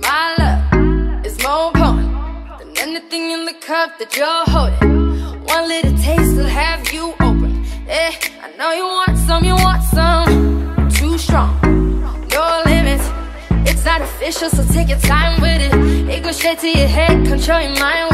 My love is more important than anything in the cup that you're holding. One little taste will have you open. Eh, I know you want some too strong. No limits, it's artificial, so take your time with it. It goes straight to your head, control your mind.